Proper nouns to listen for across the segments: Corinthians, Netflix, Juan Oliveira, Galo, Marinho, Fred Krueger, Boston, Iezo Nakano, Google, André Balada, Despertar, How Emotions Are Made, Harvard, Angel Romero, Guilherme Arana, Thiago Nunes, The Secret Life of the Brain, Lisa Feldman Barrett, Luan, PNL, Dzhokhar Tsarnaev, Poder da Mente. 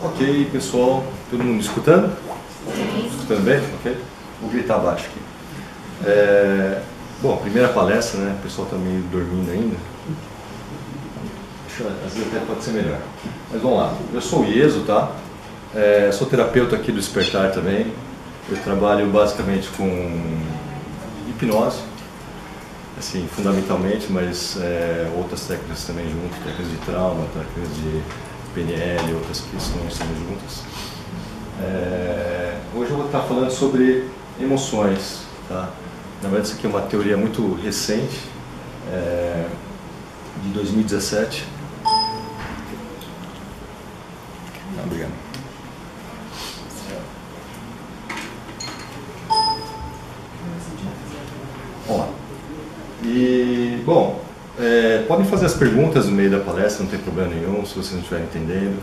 Ok, pessoal, todo mundo me escutando? Sim. Escutando bem? Ok. Vou gritar baixo aqui. Bom, primeira palestra, né? O pessoal tá meio dormindo ainda. Às vezes até pode ser melhor. Mas vamos lá. Eu sou o Ieso, tá? Sou terapeuta aqui do Despertar também. Eu trabalho basicamente com hipnose, assim, fundamentalmente, mas outras técnicas também junto, técnicas de trauma, técnicas de PNL, outras questões também juntas. Hoje eu vou estar falando sobre emoções, tá? Na verdade, isso aqui é uma teoria muito recente, de 2017. Não, obrigado. Ó, e, bom, podem fazer as perguntas no meio da palestra, não tem problema nenhum, se vocês não estiverem entendendo.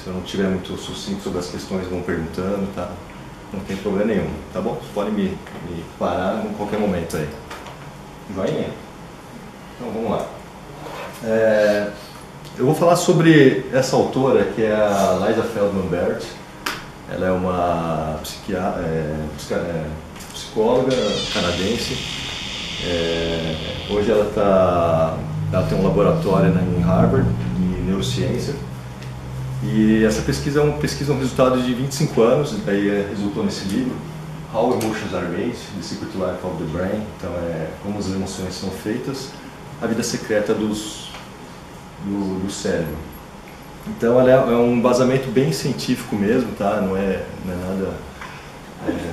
Se eu não estiver muito sucinto sobre as questões, vão perguntando, tá? Não tem problema nenhum, tá bom? Vocês podem me parar em qualquer momento aí. Joinha? Então, vamos lá. Eu vou falar sobre essa autora, que é a Lisa Feldman Barrett. Ela é uma psicóloga canadense. Hoje ela tem um laboratório em Harvard, de neurociência. E essa pesquisa é um resultado de 25 anos, e daí resultou nesse livro, How Emotions Are Made, The Secret Life of the Brain. Então, como as emoções são feitas, a vida secreta do cérebro. Então, ela é um embasamento bem científico mesmo, tá? Não é nada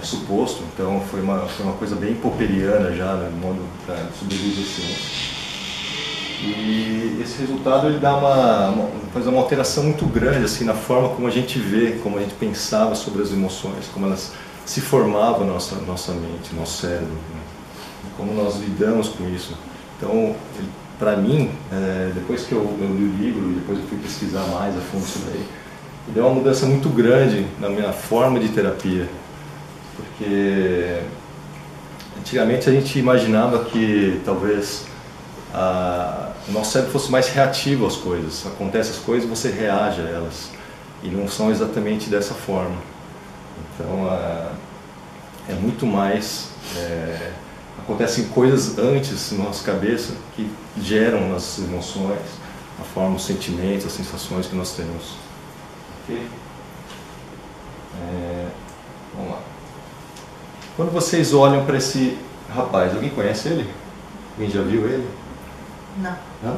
suposto. Então, foi uma coisa bem popperiana já, no modo para sobreviver ciência. E esse resultado ele dá faz uma alteração muito grande assim, na forma como a gente vê, como a gente pensava sobre as emoções, como elas se formavam na nossa mente, nosso cérebro, né? Como nós lidamos com isso. Então, para mim, depois que eu li o livro e depois eu fui pesquisar mais a fundo sobre ele, deu uma mudança muito grande na minha forma de terapia. Porque antigamente a gente imaginava que talvez o nosso cérebro fosse mais reativo às coisas. Acontece as coisas e você reage a elas. E não são exatamente dessa forma. Então, é muito mais... acontecem coisas antes na nossa cabeça que geram nossas emoções, a forma, os sentimentos, as sensações que nós temos. Ok? Vamos lá. Quando vocês olham para esse rapaz, alguém conhece ele? Alguém já viu ele? Não. Não?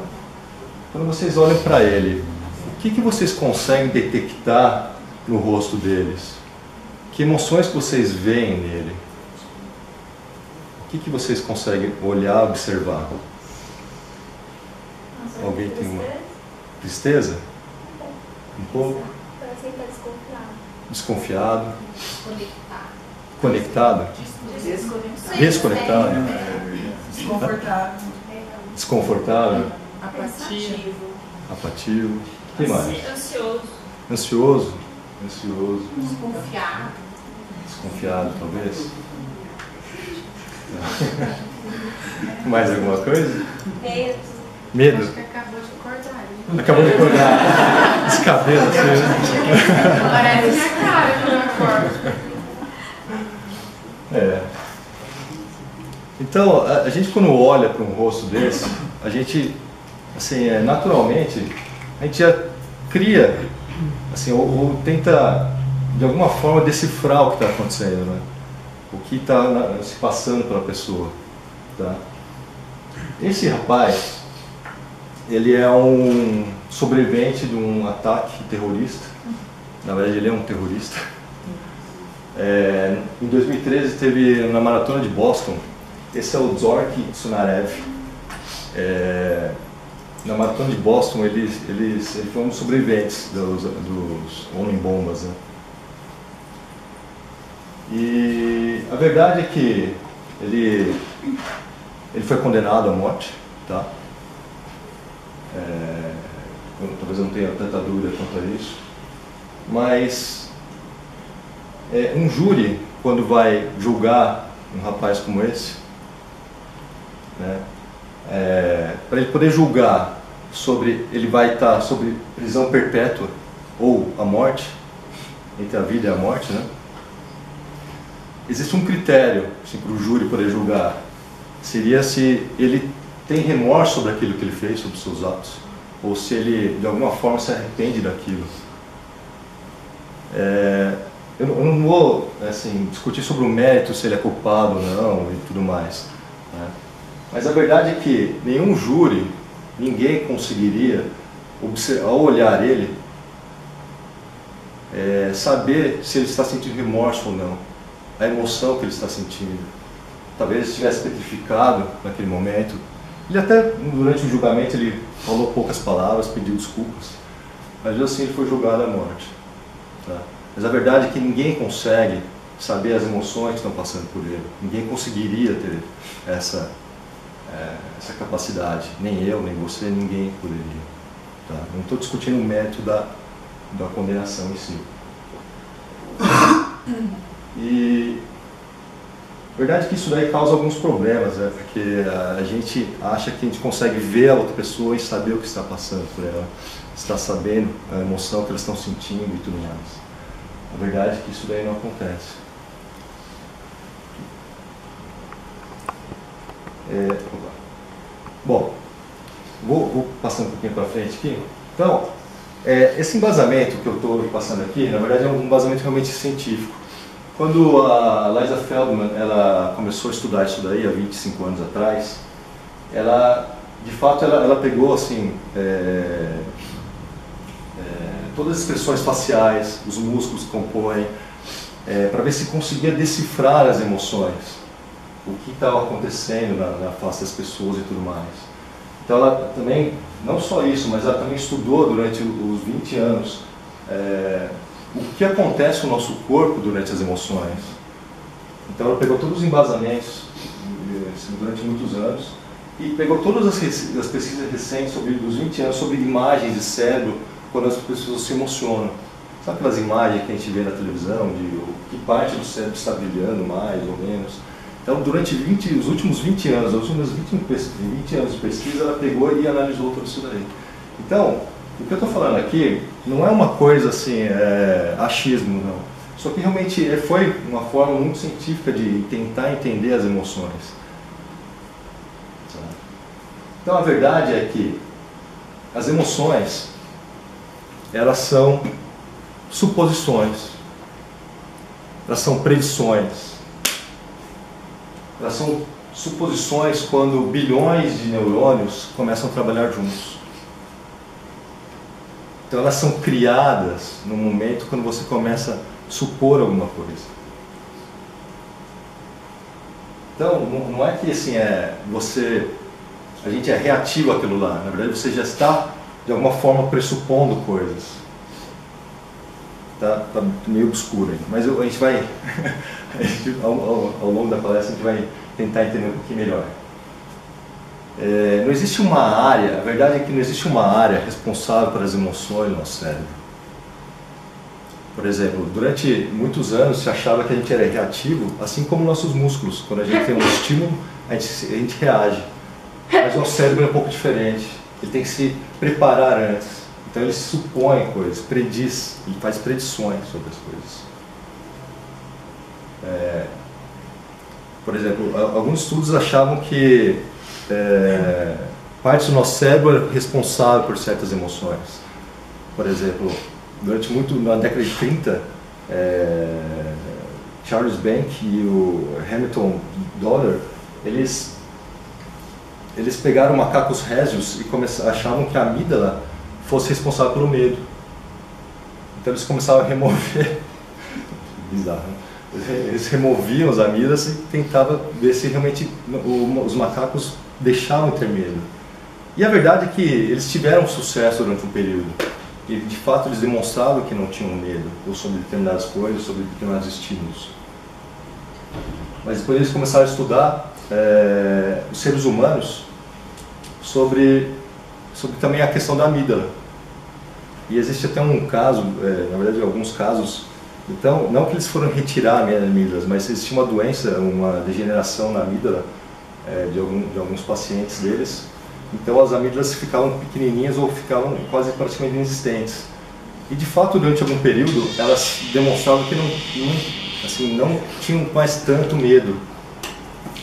Quando vocês olham para ele, o que vocês conseguem detectar no rosto deles? Que emoções que vocês veem nele? O que vocês conseguem olhar, observar? Alguém tem uma tristeza? Um pouco? Desconfiado. Conectado? Desconectado. Desconfortável. Desconfortável. Apativo. Apativo. O que mais? Ansioso. Ansioso. Ansioso. Desconfiado. Desconfiado, talvez. Mais alguma coisa? Medo. Medo? Acho que acabou de acordar. Hein? Acabou de acordar. Descabelo, assim. Parece minha cara quando eu acordo. Então, a gente quando olha para um rosto desse, a gente, assim, naturalmente, a gente já cria, assim, ou tenta, de alguma forma, decifrar o que está acontecendo, né? O que está se passando pela pessoa, tá? Esse rapaz, ele é um sobrevivente de um ataque terrorista. Na verdade, ele é um terrorista. Em 2013 teve na maratona de Boston. Esse é o Dzhokhar Tsarnaev. Na maratona de Boston ele foi um dos sobreviventes dos homem-bombas, né? E a verdade é que ele foi condenado à morte, tá? Talvez eu não tenha tanta dúvida quanto a isso, mas um júri, quando vai julgar um rapaz como esse, né, para ele poder julgar sobre ele vai estar sobre prisão perpétua ou a morte, entre a vida e a morte, né? Existe um critério assim, para o júri poder julgar, seria se ele tem remorso sobre aquilo que ele fez, sobre os seus atos, ou se ele de alguma forma se arrepende daquilo. Eu não vou assim, discutir sobre o mérito, se ele é culpado ou não e tudo mais, né? Mas a verdade é que nenhum júri, ninguém conseguiria, ao olhar ele, saber se ele está sentindo remorso ou não, a emoção que ele está sentindo. Talvez ele estivesse petrificado naquele momento. Ele até, durante o julgamento, ele falou poucas palavras, pediu desculpas, mas assim ele foi julgado à morte. Tá? Mas a verdade é que ninguém consegue saber as emoções que estão passando por ele. Ninguém conseguiria ter essa capacidade. Nem eu, nem você, ninguém poderia. Tá? Não estou discutindo o mérito da condenação em si. E a verdade é que isso daí causa alguns problemas, né? Porque a gente acha que a gente consegue ver a outra pessoa e saber o que está passando por ela, está sabendo a emoção que elas estão sentindo e tudo mais. A verdade é que isso daí não acontece. Bom, vou passando um pouquinho para frente aqui. Então, esse embasamento que eu estou passando aqui, na verdade é um embasamento realmente científico. Quando a Lisa Feldman ela começou a estudar isso daí há 25 anos atrás, ela pegou assim, todas as expressões faciais, os músculos que compõem, para ver se conseguia decifrar as emoções, o que estava acontecendo na face das pessoas e tudo mais. Então ela também, não só isso, mas ela também estudou durante os 20 anos, o que acontece com o nosso corpo durante as emoções. Então ela pegou todos os embasamentos durante muitos anos e pegou todas as pesquisas recentes dos 20 anos sobre imagens de cérebro quando as pessoas se emocionam. Sabe aquelas imagens que a gente vê na televisão de que parte do cérebro está brilhando mais ou menos? Então durante os últimos 20 anos, os últimos 20 anos de pesquisa, ela pegou e analisou tudo isso daí. Então, o que eu estou falando aqui não é uma coisa assim, achismo, não. Só que realmente foi uma forma muito científica de tentar entender as emoções. Então a verdade é que as emoções, elas são suposições, elas são predições, elas são suposições quando bilhões de neurônios começam a trabalhar juntos. Então elas são criadas no momento quando você começa a supor alguma coisa. Então não é que assim, a gente é reativo àquilo lá, na verdade você já está de alguma forma pressupondo coisas. Tá meio obscuro ainda, mas a gente vai, ao longo da palestra a gente vai tentar entender um pouquinho melhor. Não existe uma área, a verdade é que não existe uma área responsável pelas emoções no nosso cérebro. Por exemplo, durante muitos anos se achava que a gente era reativo, assim como nossos músculos. Quando a gente tem um estímulo, a gente reage. Mas o nosso cérebro é um pouco diferente, ele tem que se preparar antes. Então ele supõe coisas, prediz, ele faz predições sobre as coisas. Por exemplo, alguns estudos achavam que parte do nosso cérebro é responsável por certas emoções. Por exemplo, durante na década de 30, Charles Bank e o Hamilton Dollar, eles pegaram macacos régios e achavam que a amígdala fosse responsável pelo medo. Então eles começaram a remover, bizarro, né? Eles removiam as amígdalas e tentavam ver se realmente os macacos deixavam ter medo. E a verdade é que eles tiveram sucesso durante um período. E de fato eles demonstravam que não tinham medo, ou sobre determinadas coisas, sobre determinados estímulos. Mas depois eles começaram a estudar os seres humanos sobre também a questão da amígdala. E existe até um caso, na verdade alguns casos. Então, não que eles foram retirar as amígdalas, mas existia uma doença, uma degeneração na amígdala de alguns pacientes deles. Então as amígdalas ficavam pequenininhas ou ficavam quase praticamente inexistentes. E de fato, durante algum período, elas demonstravam que não tinham mais tanto medo.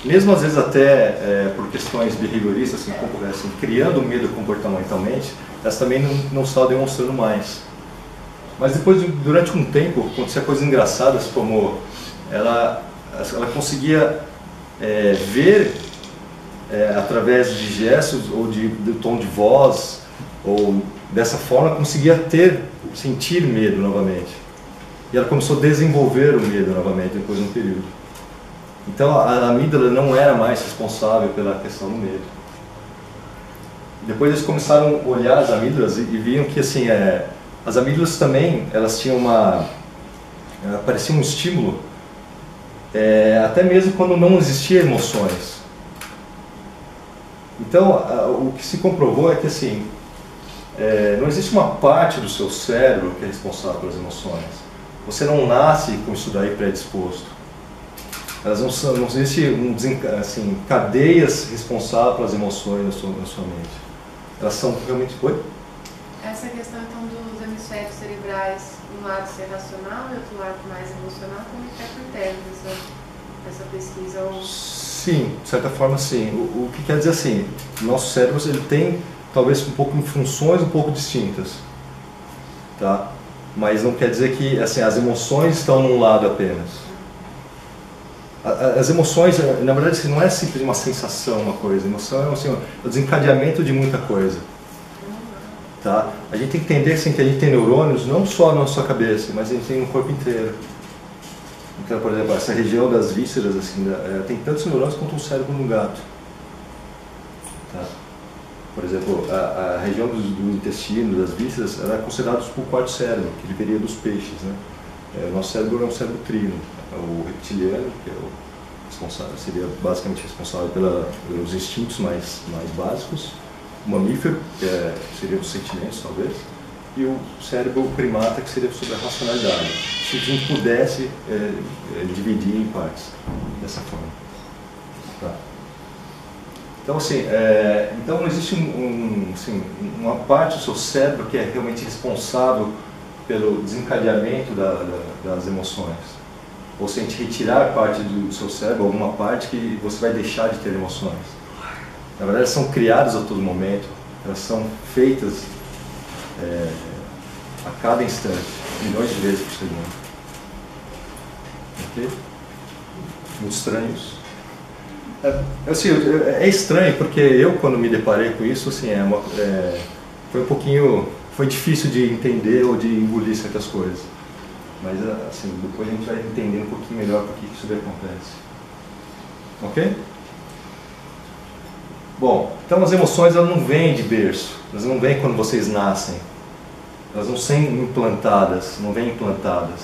Mesmo às vezes até por questões behavioristas, assim, criando medo comportamentalmente, elas também não estavam demonstrando mais. Mas depois, durante um tempo, acontecia coisas engraçadas, como ela conseguia ver através de gestos ou de tom de voz, ou dessa forma conseguia sentir medo novamente. E ela começou a desenvolver o medo novamente depois de um período. Então a amígdala não era mais responsável pela questão do medo. Depois eles começaram a olhar as amígdalas e viam que assim, as amígdalas também, elas tinham parecia um estímulo, até mesmo quando não existia emoções. Então o que se comprovou é que assim, não existe uma parte do seu cérebro que é responsável pelas emoções. Você não nasce com isso daí predisposto. Elas não existe assim, cadeias responsáveis pelas emoções na sua mente. Elas são realmente... Oi? Essa questão então dos hemisférios cerebrais, um lado ser racional e outro lado mais emocional, como está por terra essa pesquisa? Ou... Sim, de certa forma sim. O que quer dizer assim, o nosso cérebro ele tem talvez um pouco de funções um pouco distintas, tá? Mas não quer dizer que assim, as emoções estão num lado apenas. As emoções, na verdade, não é simples uma sensação, uma coisa. A emoção é assim, o desencadeamento de muita coisa. Tá? A gente tem que entender assim, que a gente tem neurônios não só na sua cabeça, mas a gente tem no corpo inteiro. Então, por exemplo, essa região das vísceras, assim, tem tantos neurônios quanto um cérebro num gato. Tá? Por exemplo, a região do intestino, das vísceras, era considerada o quarto cérebro, que ele viria dos peixes. Né? O nosso cérebro é um cérebro trino, o reptiliano, que é o responsável, seria basicamente responsável pelos instintos mais básicos, o mamífero, que seria os sentimentos, talvez, e o cérebro primata, que seria sobre a racionalidade, se a gente pudesse dividir em partes dessa forma. Tá? Então, assim, então não existe assim, uma parte do seu cérebro que é realmente responsável pelo desencadeamento das emoções. Ou se a gente retirar parte do seu cérebro, alguma parte que você vai deixar de ter emoções. Na verdade, elas são criadas a todo momento, elas são feitas a cada instante, milhões de vezes por segundo. Ok? Muito estranhos. Assim, é estranho porque eu, quando me deparei com isso, assim, foi um pouquinho... Foi difícil de entender ou de engolir certas coisas. Mas, assim, depois a gente vai entender um pouquinho melhor por que isso acontece. Ok? Bom, então as emoções, elas não vêm de berço. Elas não vêm quando vocês nascem. Elas não são implantadas, não vêm implantadas.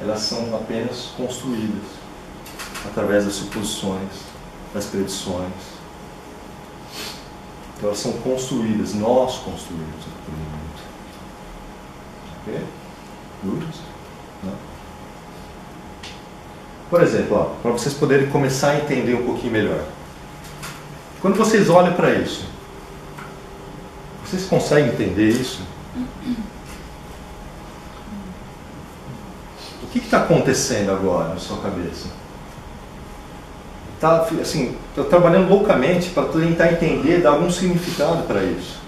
Elas são apenas construídas através das suposições, das predições. Então elas são construídas, nós construímos aquele mundo. Ok? Dúvidas? Não? Por exemplo, para vocês poderem começar a entender um pouquinho melhor. Quando vocês olham para isso, vocês conseguem entender isso? O que está acontecendo agora na sua cabeça? Tá, assim, estou trabalhando loucamente para tentar entender, dar algum significado para isso.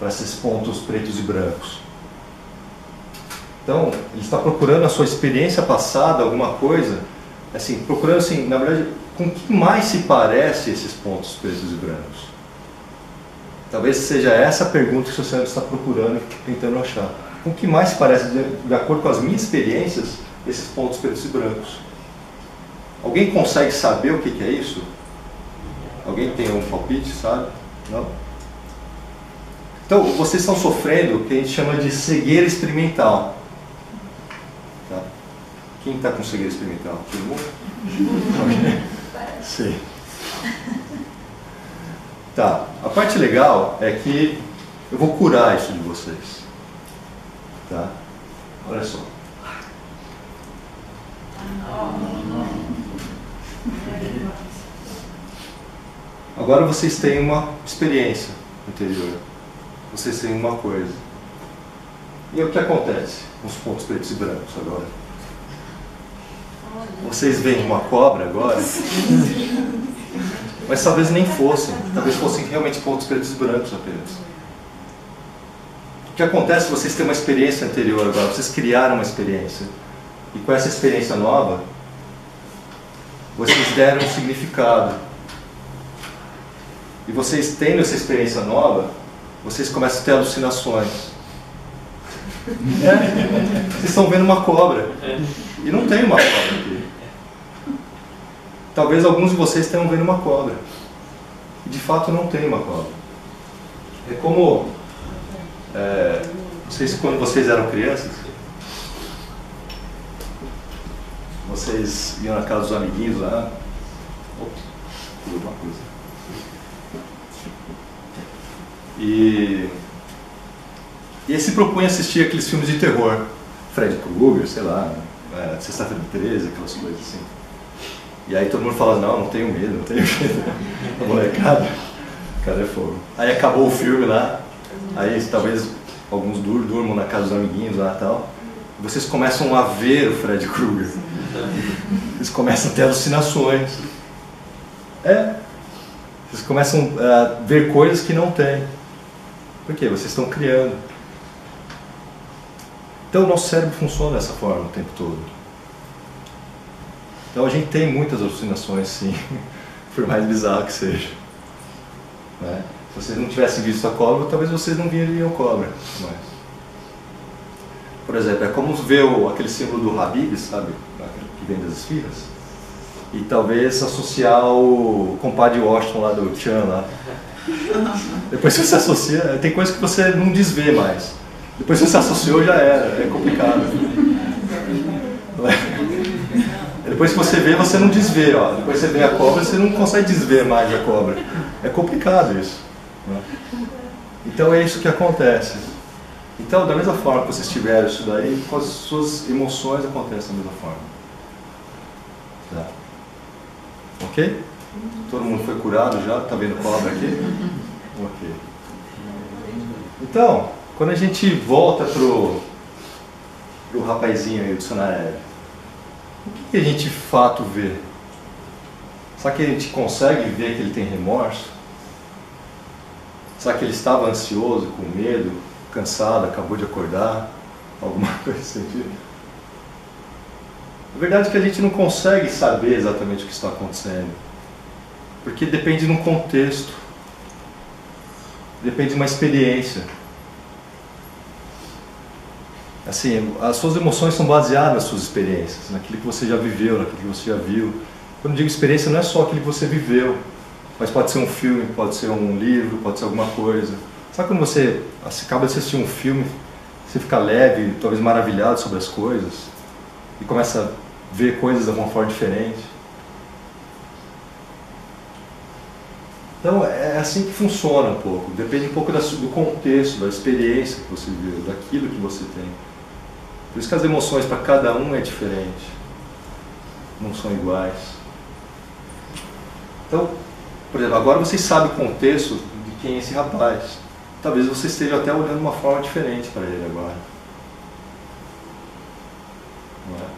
Para esses pontos pretos e brancos. Então, ele está procurando a sua experiência passada, alguma coisa, assim, procurando, assim, na verdade, com o que mais se parece esses pontos pretos e brancos? Talvez seja essa a pergunta que o seu cérebro está procurando, tentando achar. Com o que mais se parece, de acordo com as minhas experiências, esses pontos pretos e brancos? Alguém consegue saber o que é isso? Alguém tem um palpite, sabe? Não? Então, vocês estão sofrendo o que a gente chama de cegueira experimental. Tá? Quem está com cegueira experimental? Todo mundo? Sim. Tá. A parte legal é que eu vou curar isso de vocês. Tá? Olha só. Agora vocês têm uma experiência anterior, vocês têm uma coisa. E o que acontece com os pontos pretos e brancos agora? Vocês veem uma cobra agora? Mas talvez nem fossem, talvez fossem realmente pontos pretos e brancos apenas. O que acontece? Vocês têm uma experiência anterior agora, vocês criaram uma experiência. E com essa experiência nova, vocês deram um significado. E vocês tendo essa experiência nova, vocês começam a ter alucinações. Vocês estão vendo uma cobra. E não tem uma cobra aqui. Talvez alguns de vocês tenham vendo uma cobra. E de fato não tem uma cobra. É como... vocês, quando vocês eram crianças, vocês iam na casa dos amiguinhos lá. Ops, pulei uma coisa. E aí se propunha assistir aqueles filmes de terror. Fred Krueger, sei lá, Sexta-feira 13, aquelas coisas assim. E aí todo mundo fala, não, não tenho medo, não tenho medo. A molecada, cara, é fogo. Aí acabou o filme lá, aí talvez alguns durmam na casa dos amiguinhos lá e tal. Vocês começam a ver o Fred Krueger. Vocês começam a ter alucinações. Vocês começam a ver coisas que não tem. Por quê? Vocês estão criando. Então o nosso cérebro funciona dessa forma o tempo todo. Então a gente tem muitas alucinações, sim, por mais bizarro que seja. Né? Se vocês não tivessem visto a cobra, talvez vocês não viriam cobra. Mas... por exemplo, é como ver aquele símbolo do Habib, sabe? Que vem das esfirras. E talvez associar o compadre Washington lá do Chan lá. Depois que você associa, tem coisa que você não desvê mais. Depois que você associou, já era, é complicado. Depois que você vê, você não desvê, ó. Depois que você vê a cobra, você não consegue desver mais a cobra. É complicado isso. Né? Então é isso que acontece. Então, da mesma forma que vocês tiveram isso daí, com as suas emoções acontecem da mesma forma. Tá. Ok? Todo mundo foi curado já? Tá vendo cobra aqui? Ok. Então, quando a gente volta pro rapazinho aí do Tsarnaev, o que a gente de fato vê? Será que a gente consegue ver que ele tem remorso? Será que ele estava ansioso, com medo, cansado, acabou de acordar? Alguma coisa assim? A verdade é que a gente não consegue saber exatamente o que está acontecendo. Porque depende de um contexto. Depende de uma experiência. Assim, as suas emoções são baseadas nas suas experiências, naquilo que você já viveu, naquilo que você já viu. Quando eu digo experiência, não é só aquilo que você viveu, mas pode ser um filme, pode ser um livro, pode ser alguma coisa. Sabe quando você acaba de assistir um filme, você fica leve, talvez maravilhado sobre as coisas, e começa a ver coisas de alguma forma diferente? Então, é assim que funciona um pouco. Depende um pouco do contexto, da experiência que você viveu, daquilo que você tem. Por isso que as emoções para cada um é diferente. Não são iguais. Então, por exemplo, agora vocês sabem o contexto de quem é esse rapaz. Talvez você esteja até olhando de uma forma diferente para ele agora. Não é?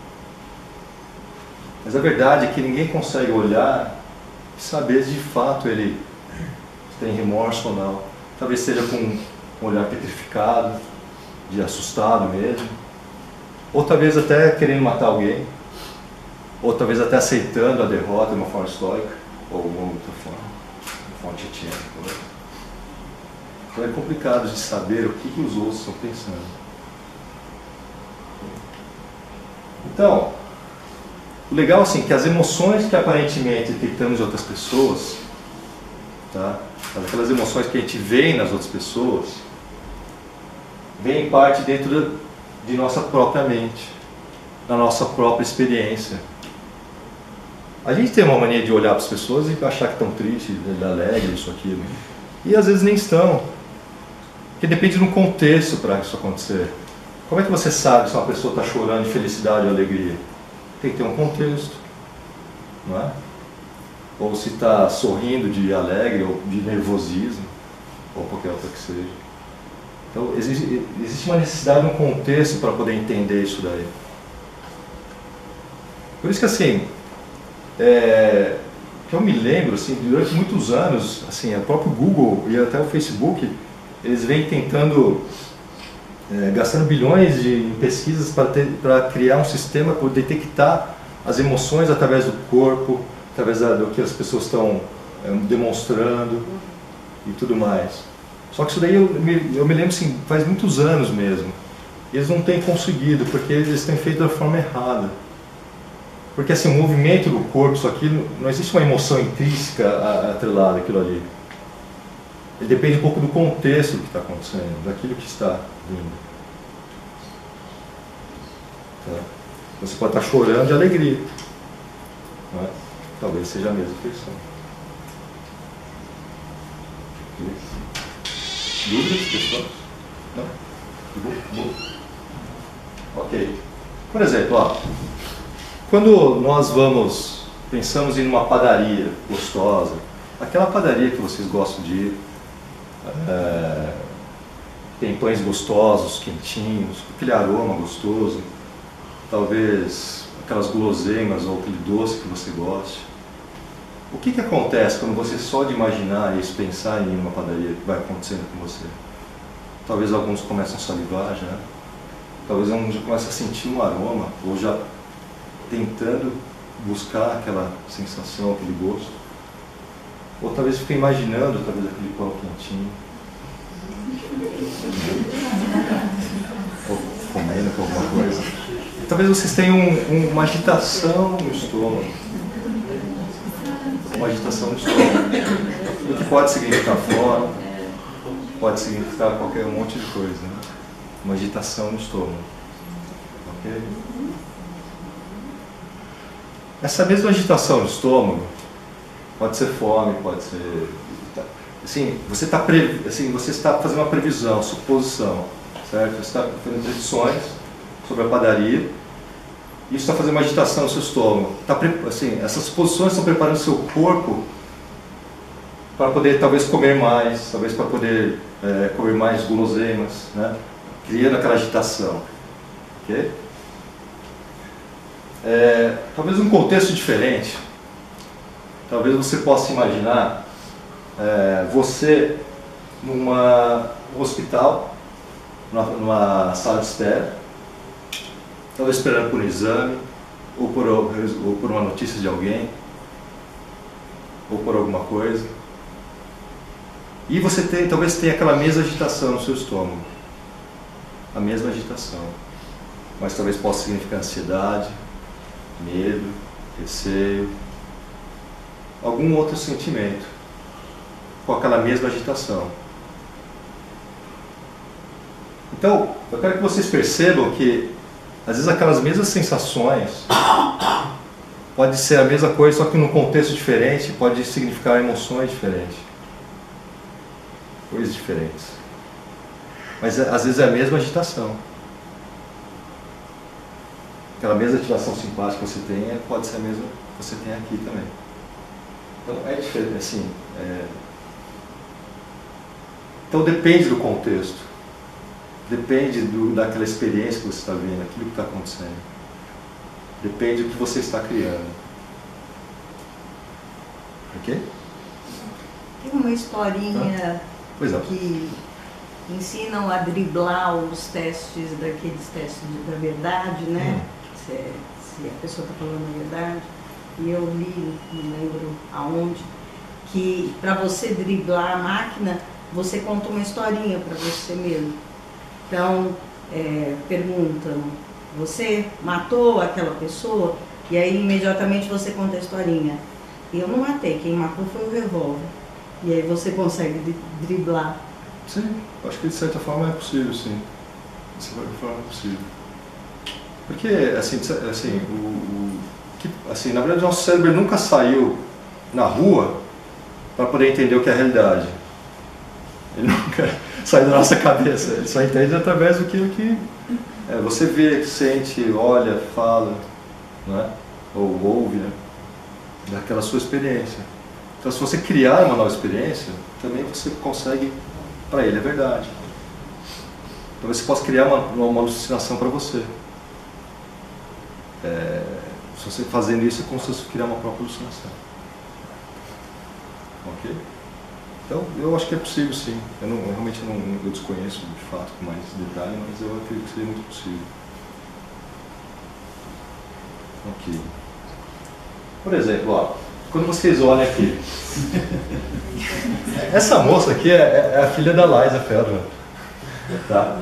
Mas a verdade é que ninguém consegue olhar e saber se de fato ele tem remorso ou não. Talvez seja com um olhar petrificado, de assustado mesmo. Ou talvez até querendo matar alguém. Ou talvez até aceitando a derrota de uma forma estoica. Ou uma outra forma tchetinha. Então é complicado de saber o que os outros estão pensando. Então, o legal é assim, que as emoções que aparentemente detectamos de outras pessoas, tá? Aquelas emoções que a gente vê nas outras pessoas, vem em parte dentro de nossa própria mente, da nossa própria experiência. A gente tem uma mania de olhar para as pessoas e achar que estão tristes, alegres, isso, aquilo. E às vezes nem estão. Porque depende de um contexto para isso acontecer. Como é que você sabe se uma pessoa está chorando de felicidade ou alegria? Tem que ter um contexto. Não é? ou se está sorrindo de alegre, ou de nervosismo, ou qualquer outra que seja. Então, existe uma necessidade, um contexto para poder entender isso daí. Por isso que, assim, que eu me lembro, assim, durante muitos anos, assim, o próprio Google e até o Facebook, eles vêm tentando, gastando bilhões em pesquisas para criar um sistema para detectar as emoções através do corpo, através do que as pessoas estão demonstrando e tudo mais. Só que isso daí eu me lembro, assim, faz muitos anos mesmo. Eles não têm conseguido, porque eles têm feito da forma errada. Porque, assim, o movimento do corpo, isso aqui, não existe uma emoção intrínseca atrelada àquilo ali. Ele depende um pouco do contexto que está acontecendo, daquilo que está vindo. Tá. Você pode estar chorando de alegria, não é? Talvez seja a mesma pessoa. Dúvidas, pessoal? Não? Ok. Por exemplo, ó, quando nós pensamos em uma padaria gostosa, aquela padaria que vocês gostam de ir, tem pães gostosos, quentinhos, aquele aroma gostoso, talvez aquelas guloseimas ou aquele doce que você goste. O que que acontece quando você só de imaginar isso, pensar em uma padaria, que vai acontecendo com você? Talvez alguns começam a salivar já, talvez alguns já comecem a sentir um aroma, ou já tentando buscar aquela sensação, aquele gosto. Ou talvez fique imaginando, talvez, aquele pão quentinho. Ou comendo com alguma coisa. Talvez vocês tenham uma agitação no estômago. Uma agitação no estômago. O que pode significar fora, pode significar qualquer um monte de coisa, né? Uma agitação no estômago. Ok? Essa mesma agitação no estômago, pode ser fome, pode ser... Assim, você está fazendo uma previsão, suposição, certo? Você está fazendo predições sobre a padaria, e isso está fazendo uma agitação no seu estômago. Assim, essas suposições estão preparando o seu corpo para poder, talvez, comer mais, talvez para poder comer mais guloseimas, né? Criando aquela agitação. Okay? Talvez um contexto diferente. Talvez você possa imaginar você num hospital, numa sala de espera, talvez esperando por um exame, ou por uma notícia de alguém, ou por alguma coisa. E você talvez tenha aquela mesma agitação no seu estômago. A mesma agitação. Mas talvez possa significar ansiedade, medo, receio, algum outro sentimento, com aquela mesma agitação. Então, eu quero que vocês percebam que, às vezes, aquelas mesmas sensações pode ser a mesma coisa, só que num contexto diferente, pode significar emoções diferentes, coisas diferentes. Mas, às vezes, é a mesma agitação. Aquela mesma agitação simpática que você tem, pode ser a mesma que você tem aqui também. Então, é diferente, assim, então depende do contexto, depende daquela experiência que você está vendo, aquilo que está acontecendo, depende do que você está criando. Ok? Tem uma historinha que ensinam a driblar os testes, daqueles testes da verdade, né? Se a pessoa está falando a verdade. E eu li, não lembro aonde, que para você driblar a máquina, você conta uma historinha para você mesmo. Então, perguntam, você matou aquela pessoa? E aí imediatamente você conta a historinha. Eu não matei, quem matou foi o revólver. E aí você consegue driblar. Sim, acho que de certa forma é possível, sim. De certa forma é possível. Porque, assim na verdade, nosso cérebro nunca saiu na rua para poder entender o que é a realidade. Ele nunca sai da nossa cabeça, ele só entende através daquilo que você vê, sente, olha, fala, né? Ou ouve, né? daquela sua experiência. Então, se você criar uma nova experiência, também você consegue, para ele é verdade. Talvez você possa criar uma alucinação para você. Se você fazendo isso, é como se você criar uma própria alucinação. Ok? Então, eu acho que é possível, sim. Eu realmente desconheço, de fato, com mais detalhe, mas eu acredito que seria muito possível. Ok. Por exemplo, ó, quando vocês olham aqui, essa moça aqui é a filha da Lisa Feldman, tá?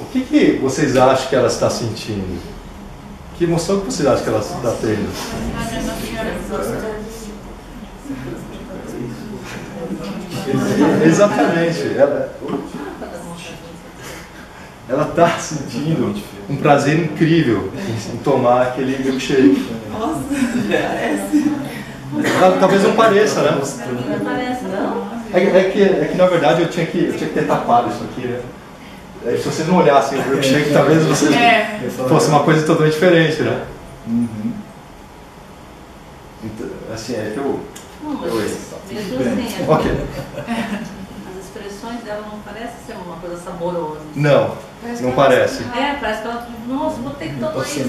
O que vocês acham que ela está sentindo? Que emoção que vocês acham que ela está tendo? Exatamente. Ela está sentindo um prazer incrível em tomar aquele milkshake. Nossa, parece. Talvez não pareça, né? Não parece, não. É que na verdade eu tinha que ter tapado isso aqui, né? Se vocês não olhassem o milkshake, talvez vocês fosse uma coisa totalmente diferente, né? Uhum. Então, assim, Ok. As expressões dela não parecem ser uma coisa saborosa. Não, não parece. Parece que ela... Nossa, vou ter que tomar isso.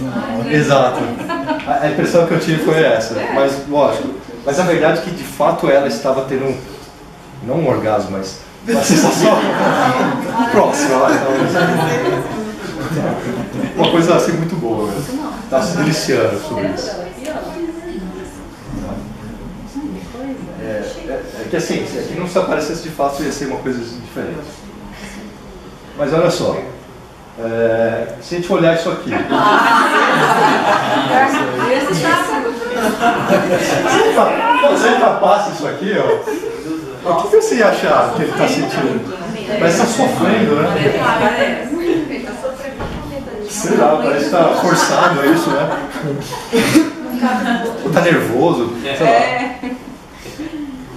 Exato. A impressão que eu tive foi essa. Mas, lógico. Mas a verdade é que, de fato, ela estava tendo um... Não um orgasmo, mas... Uma sensação... próxima. Uma coisa, assim, muito boa. Está se deliciando sobre isso. Que assim, se aqui não se aparecesse de fato, ia ser uma coisa diferente. Mas olha só, se a gente olhar isso aqui... Se ele ultrapassa isso aqui, ó, o que você ia achar que ele está sentindo? Parece que está sofrendo, né? Sei lá, parece que está forçado isso, né? Ou está nervoso, sei lá.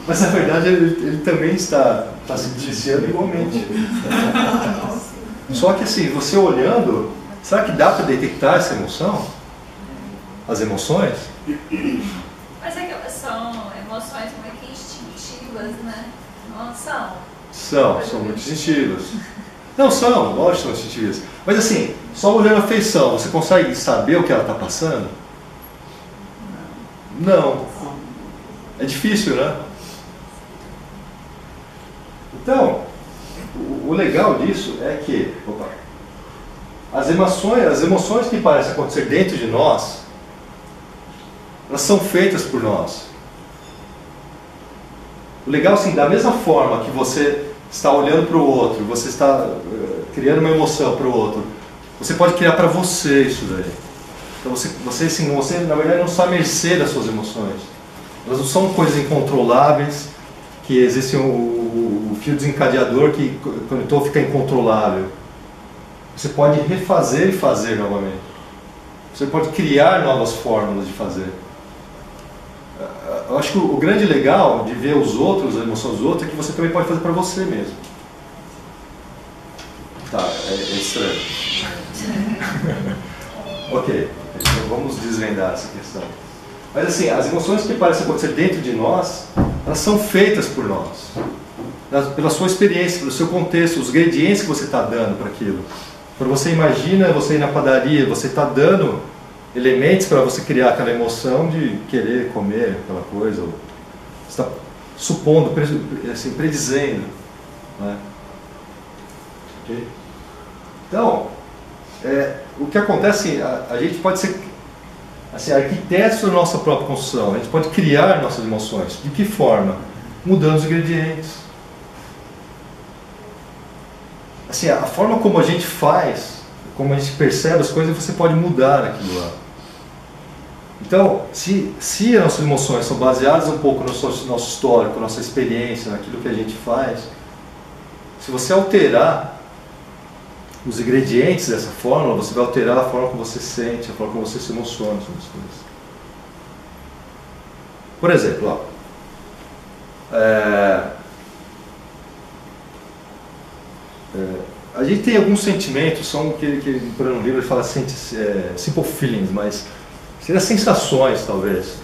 Mas na verdade ele também está se deliciando igualmente. Só que assim, você olhando, será que dá para detectar essa emoção? As emoções? Mas é que são emoções meio que instintivas, né? Não são? São muito instintivas. Não são, lógico que são instintivas. Mas assim, só olhando a feição, você consegue saber o que ela está passando? Não. É difícil, né? Então, o legal disso é que as emoções que parecem acontecer dentro de nós, elas são feitas por nós. O legal, assim, da mesma forma que você está olhando para o outro, você está criando uma emoção para o outro, você pode criar para você isso daí. Então você, na verdade, não está à mercê das suas emoções. Elas não são coisas incontroláveis, que existe o fio desencadeador que conectou fica incontrolável. Você pode refazer e fazer novamente. Você pode criar novas fórmulas de fazer. Eu acho que o grande legal de ver os outros, a emoção dos outros, é que você também pode fazer para você mesmo. Tá, é estranho. Ok, então vamos desvendar essa questão. Mas assim, as emoções que parecem acontecer dentro de nós, elas são feitas por nós. Pela sua experiência, pelo seu contexto, os ingredientes que você está dando para aquilo. Quando você imagina você ir na padaria, você está dando elementos para você criar aquela emoção de querer comer aquela coisa. Ou você está supondo, assim, predizendo. Né? Okay? Então, o que acontece, a gente pode ser... Assim, arquitetos da nossa própria construção, a gente pode criar nossas emoções. De que forma? Mudando os ingredientes. Assim, a forma como a gente faz, como a gente percebe as coisas, você pode mudar aquilo lá. Então, se as nossas emoções são baseadas um pouco no nosso histórico, nossa experiência, naquilo que a gente faz, se você alterar os ingredientes dessa fórmula, você vai alterar a forma como você sente, a forma como você se emociona sobre as coisas. Por exemplo, ó, a gente tem alguns sentimentos, são que para um livro ele fala simple feelings, mas seria sensações, talvez,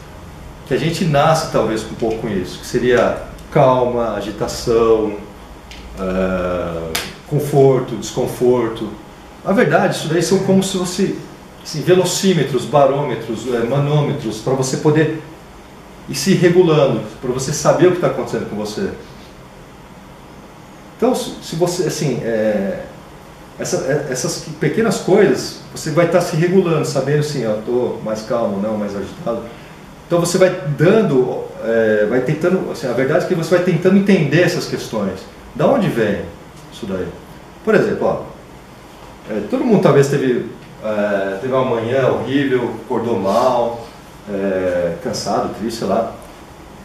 que a gente nasce talvez um pouco com isso, que seria calma, agitação, conforto, desconforto. Na verdade, isso daí são como se você, assim, velocímetros, barômetros, manômetros, para você poder ir se regulando, para você saber o que está acontecendo com você. Então, se você, assim, essas pequenas coisas, você vai estar se regulando, sabendo assim, ó, tô mais calmo, não, mais agitado. Então você vai dando, vai tentando, assim, a verdade é que você vai tentando entender essas questões. Da onde vem isso daí? Por exemplo, ó, todo mundo talvez teve uma manhã horrível, acordou mal, cansado, triste, sei lá.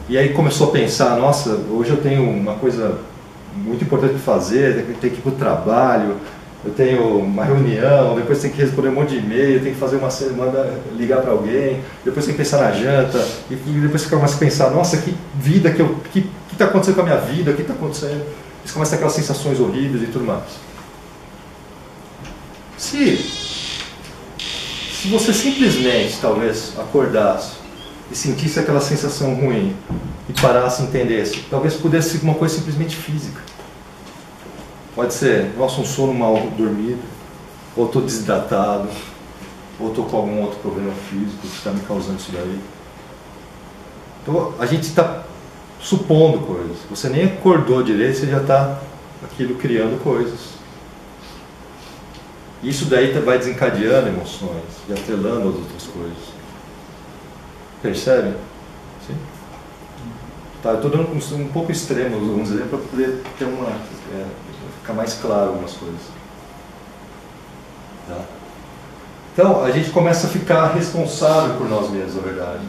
E aí começou a pensar, nossa, hoje eu tenho uma coisa muito importante para fazer, tem que ir para o trabalho, eu tenho uma reunião, depois tem que responder um monte de e-mail, tem que fazer uma semana, ligar para alguém, depois tem que pensar na janta, e depois você começa a pensar, nossa, que vida, que está acontecendo com a minha vida, o que está acontecendo? Você começa aquelas sensações horríveis e tudo mais. Se você simplesmente, talvez, acordasse e sentisse aquela sensação ruim e parasse e entendesse, talvez pudesse ser uma coisa simplesmente física. Pode ser, nossa, um sono mal dormido, ou estou desidratado, ou estou com algum outro problema físico que está me causando isso daí. Então a gente está supondo coisas, você nem acordou direito, você já está aquilo criando coisas. Isso daí vai desencadeando emoções e atrelando as outras coisas. Percebe? Sim? Tá, eu estou dando um pouco extremo alguns exemplos para poder ter uma, ficar mais claro algumas coisas. Tá? Então, a gente começa a ficar responsável por nós mesmos, na verdade.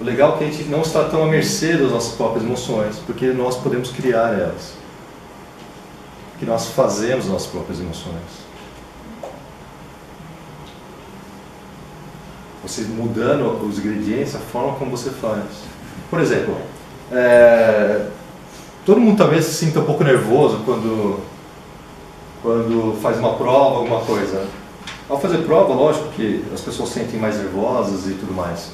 O legal é que a gente não está tão à mercê das nossas próprias emoções, porque nós podemos criar elas. Que nós fazemos nossas próprias emoções. Você mudando os ingredientes, a forma como você faz. Por exemplo, todo mundo talvez se sinta um pouco nervoso quando faz uma prova, alguma coisa. Ao fazer prova, lógico que as pessoas se sentem mais nervosas e tudo mais.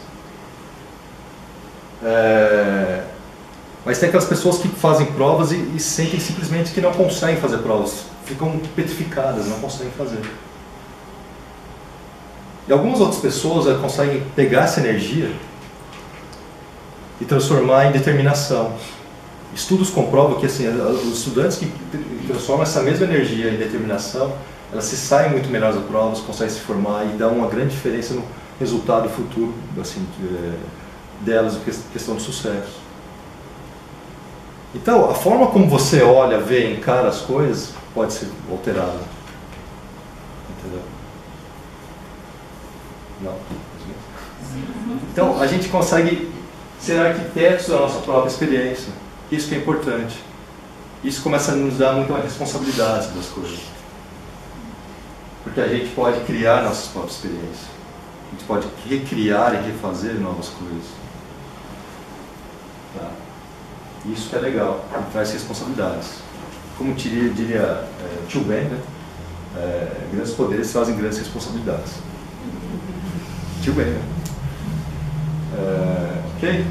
Mas tem aquelas pessoas que fazem provas e sentem simplesmente que não conseguem fazer provas. Ficam petrificadas, não conseguem fazer. E algumas outras pessoas conseguem pegar essa energia e transformar em determinação. Estudos comprovam que assim, os estudantes que transformam essa mesma energia em determinação, elas se saem muito melhor das provas, conseguem se formar e dá uma grande diferença no resultado futuro assim, delas, em questão de sucesso. Então, a forma como você olha, vê, encara as coisas pode ser alterada. Entendeu? Não. Então, a gente consegue ser arquitetos da nossa própria experiência. Isso que é importante. Isso começa a nos dar muita responsabilidade das coisas. Porque a gente pode criar nossas próprias experiências. A gente pode recriar e refazer novas coisas. Tá? Isso que é legal. Traz responsabilidades. Como diria Tio Ben, né? Grandes poderes trazem grandes responsabilidades. Tio Ben, né? Ok?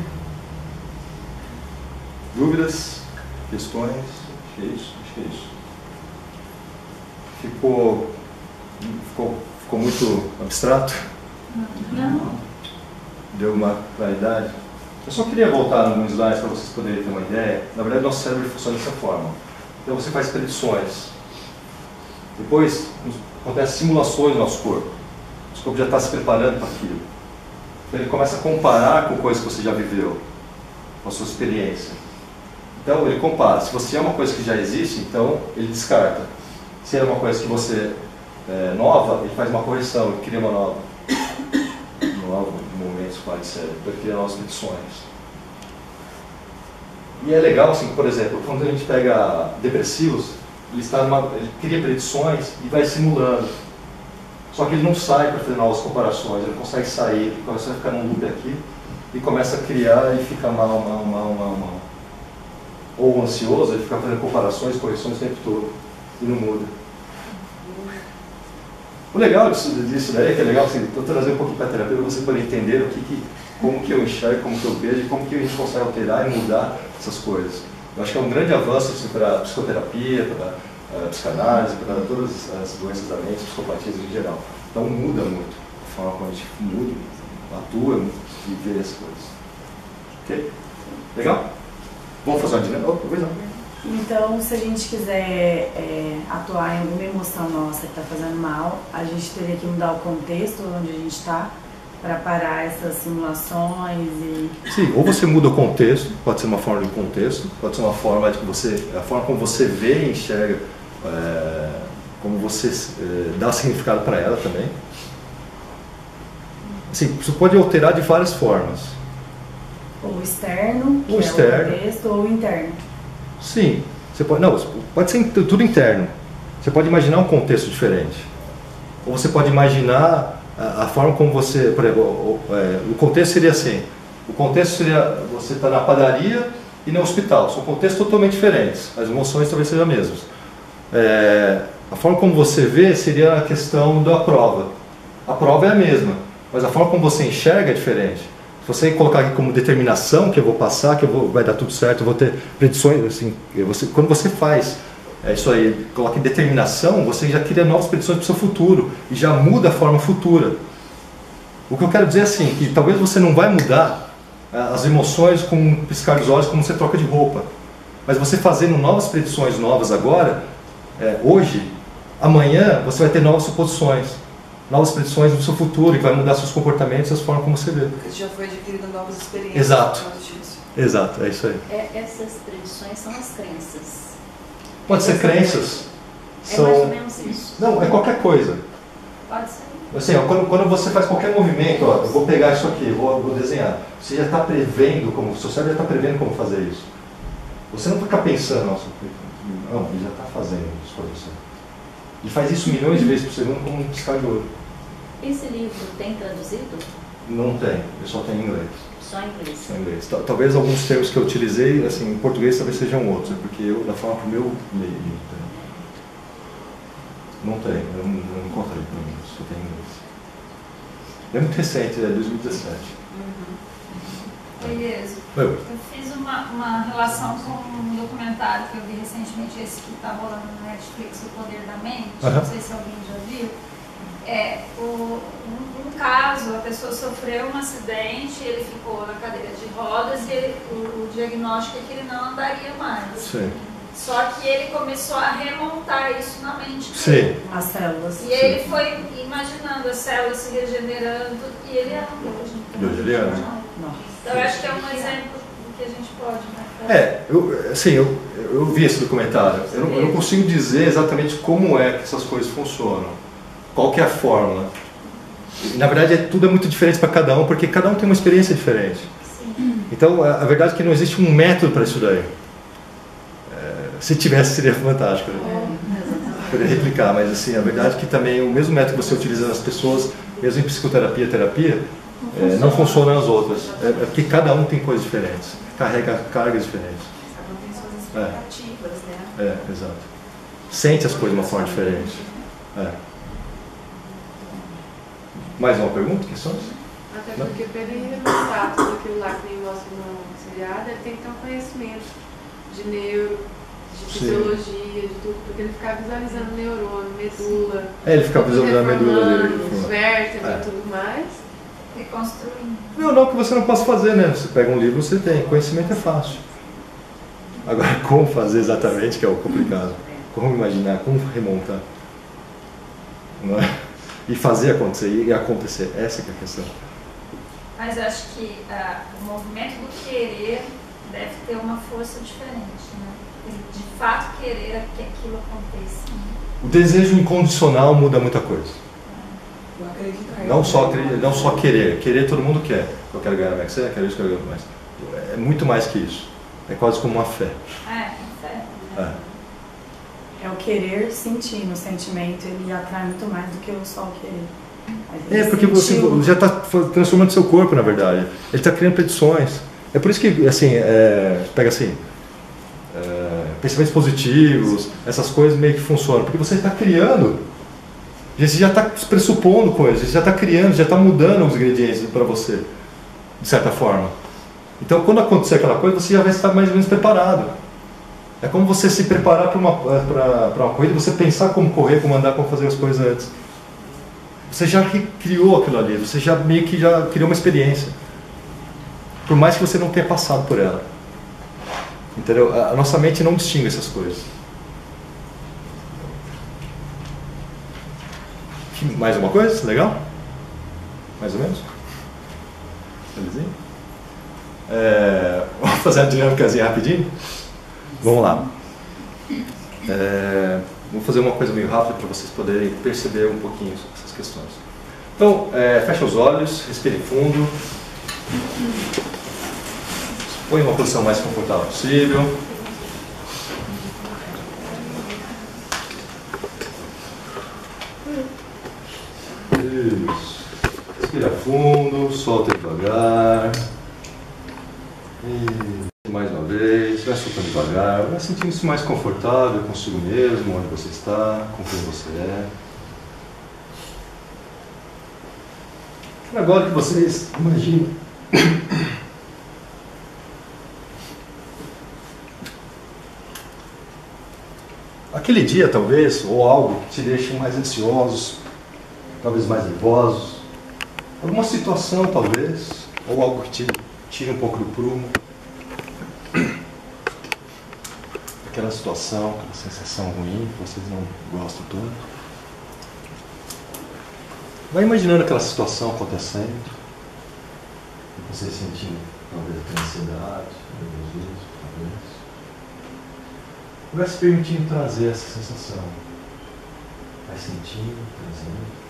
Dúvidas? Questões? Acho que é isso. Ficou muito abstrato? Não. Deu uma claridade? Eu só queria voltar alguns slides para vocês poderem ter uma ideia. Na verdade, nosso cérebro funciona dessa forma. Então você faz predições. Depois, acontecem simulações no nosso corpo. O corpo já está se preparando para aquilo. Então ele começa a comparar com coisas que você já viveu, com a sua experiência. Então ele compara, se você é uma coisa que já existe, então ele descarta. Se é uma coisa que você é nova, ele faz uma correção, ele cria uma nova. Momentos quase sérios, para criar novas predições. E é legal, assim, por exemplo, quando a gente pega depressivos, ele cria predições e vai simulando. Só que ele não sai para fazer novas comparações, ele não consegue sair, ele começa a ficar num loop aqui e começa a criar e fica mal. Ou ansioso, ele fica fazendo comparações, correções o tempo todo e não muda. O legal disso daí é que é legal, assim, eu trazer um pouquinho para a terapia para você poder entender o que que, como que eu enxergo, como que eu vejo, como que a gente consegue alterar e mudar essas coisas. Eu acho que é um grande avanço assim, para a psicoterapia, para a psicanálise, para todas as doenças da mente, psicopatias em geral. Então muda muito a forma como a gente muda, atua e vê as coisas. Ok? Legal? Vamos fazer uma dinâmica? Oh, pois não. Então, se a gente quiser atuar em alguma emoção nossa que está fazendo mal, a gente teria que mudar o contexto onde a gente está para parar essas simulações e... Sim, ou você muda o contexto, pode ser uma forma de contexto, pode ser uma forma de que você... a forma como você vê e enxerga, como você dá significado para ela também. Assim, você pode alterar de várias formas. Ou externo, que é o contexto, ou interno. Sim, você pode, não, pode ser tudo interno, você pode imaginar um contexto diferente, ou você pode imaginar a forma como você, por exemplo, o contexto seria assim, o contexto seria você está na padaria e no hospital, são contextos totalmente diferentes, as emoções talvez sejam as mesmas. A forma como você vê seria a questão da prova, a prova é a mesma, mas a forma como você enxerga é diferente. Se você colocar aqui como determinação que eu vou passar, que eu vou, vai dar tudo certo, eu vou ter predições, assim, quando você faz isso aí, coloca em determinação, você já cria novas predições para o seu futuro e já muda a forma futura. O que eu quero dizer é assim, que talvez você não vai mudar as emoções com um piscar dos olhos, como você troca de roupa, mas você fazendo novas predições novas agora, hoje, amanhã você vai ter novas suposições. Novas predições do seu futuro, e vai mudar seus comportamentos e as formas como você vê. Porque já foi adquirindo novas experiências. Exato. Exato, é isso aí. Essas predições são as crenças. Pode ser crenças. São... mais ou menos isso. Não, é qualquer coisa. Pode ser. Assim, ó, quando você faz qualquer movimento, ó, eu vou pegar isso aqui, vou desenhar. Você já está prevendo, como, o seu cérebro já está prevendo como fazer isso. Você não fica pensando, nossa, não, ele já está fazendo isso para você. E faz isso milhões de vezes por segundo como um piscar de olho. Esse livro tem traduzido? Não tem, eu só tenho em inglês. Só em inglês? Só em inglês. Talvez alguns termos que eu utilizei, assim, em português talvez sejam outros, né? Porque eu, da forma que o meu meio, não tem, eu não encontrei pelo menos, só tem em inglês. É muito recente, é 2017. Uhum. Beleza. Eu fiz uma relação com um documentário que eu vi recentemente, esse que está rolando no Netflix, O Poder da Mente, não sei se alguém já viu. Um caso, a pessoa sofreu um acidente, ele ficou na cadeira de rodas e ele, o diagnóstico é que ele não andaria mais. Sim. Só que ele começou a remontar isso na mente dele. Sim. As células. E ele foi imaginando as células se regenerando e ele andou. Ele anda. Então eu acho que é um exemplo que a gente pode, né? Eu vi esse documentário. Eu não consigo dizer exatamente como é que essas coisas funcionam. Qual que é a fórmula. Na verdade, tudo é muito diferente para cada um, porque cada um tem uma experiência diferente. Sim. Então, a verdade é que não existe um método para isso daí. Se tivesse, seria fantástico. Poderia replicar, mas assim, a verdade é que também o mesmo método que você utiliza nas pessoas, mesmo em psicoterapia, não funciona nas outras. É porque cada um tem coisas diferentes. Carrega cargas diferentes. Tem suas expectativas, né? Exato. Sente as coisas de uma forma diferente. Mais uma pergunta? Questões? Até porque para ele ir no status daquilo lá que ele mostra no seriado, ele tem que ter um conhecimento de neuro, de fisiologia, de tudo, porque ele ficava visualizando neurônio, medula. Ele ficava visualizando a medula dele. Os vértebras e tudo mais. Reconstruindo. Não que você não possa fazer, né? Você pega um livro, você tem. Conhecimento é fácil. Agora, como fazer exatamente, que é o complicado. Como imaginar, como remontar. Não é? E fazer acontecer, Essa que é a questão. Mas eu acho que o movimento do querer deve ter uma força diferente, né? De fato querer que aquilo aconteça. O desejo incondicional muda muita coisa. Não só querer. Querer todo mundo quer. Eu quero ganhar mais, eu quero isso, eu quero mais. É muito mais que isso. É quase como uma fé. É o querer sentindo. O sentimento, ele atrai muito mais do que o só querer. Porque você já está transformando seu corpo, na verdade. Ele está criando petições. É por isso que, assim, pega assim, pensamentos positivos, essas coisas meio que funcionam. Porque você está criando Você já está pressupondo coisas, você já está criando, já está mudando os ingredientes para você, de certa forma. Então, quando acontecer aquela coisa, você já vai estar mais ou menos preparado. É como você se preparar para uma corrida, você pensar como correr, como andar, como fazer as coisas antes. Você já criou aquilo ali, você já meio que já criou uma experiência. Por mais que você não tenha passado por ela. Entendeu? A nossa mente não distingue essas coisas. Mais uma coisa? Legal? Mais ou menos? Belezinha? Vamos fazer uma dinâmicazinha rapidinho? Vamos lá. Vou fazer uma coisa meio rápida para vocês poderem perceber um pouquinho essas questões. Então, fecha os olhos, respire fundo. Põe uma posição mais confortável possível. Isso. Respira fundo, solta devagar. E mais uma vez, vai soltando devagar. Vai sentindo-se mais confortável consigo mesmo, onde você está, com quem você é. Agora que vocês imaginem aquele dia, talvez, ou algo que te deixe mais ansiosos, talvez mais nervosos, alguma situação, talvez, ou algo que te tire um pouco do prumo, aquela situação, aquela sensação ruim que vocês não gostam tanto. Vai imaginando aquela situação acontecendo, você sentindo talvez ansiedade, nervosismo, talvez. Vai se permitindo trazer essa sensação. Vai sentindo, trazendo.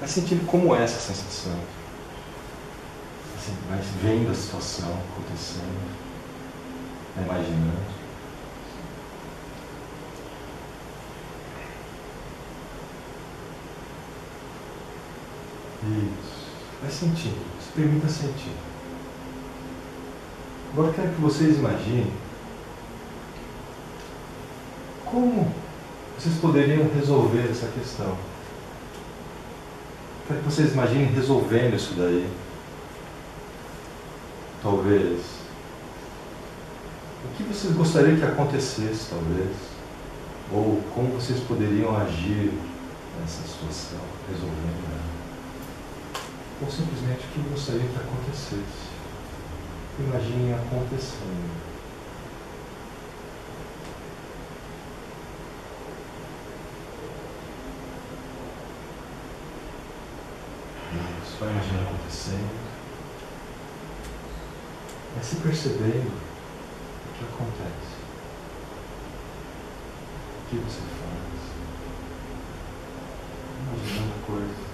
Vai sentindo como é essa sensação. Vai vendo a situação acontecendo, vai imaginando. Isso. Vai sentindo. Se permita sentir. Agora eu quero que vocês imaginem como vocês poderiam resolver essa questão. Quero que vocês imaginem resolvendo isso daí. Talvez. O que vocês gostariam que acontecesse, talvez? Ou como vocês poderiam agir nessa situação, resolvendo ela? Ou simplesmente o que gostaria que acontecesse. Imaginem acontecendo. Isso, vai imaginar acontecendo. Vai se percebendo o que acontece. O que você faz. Imaginando a coisa.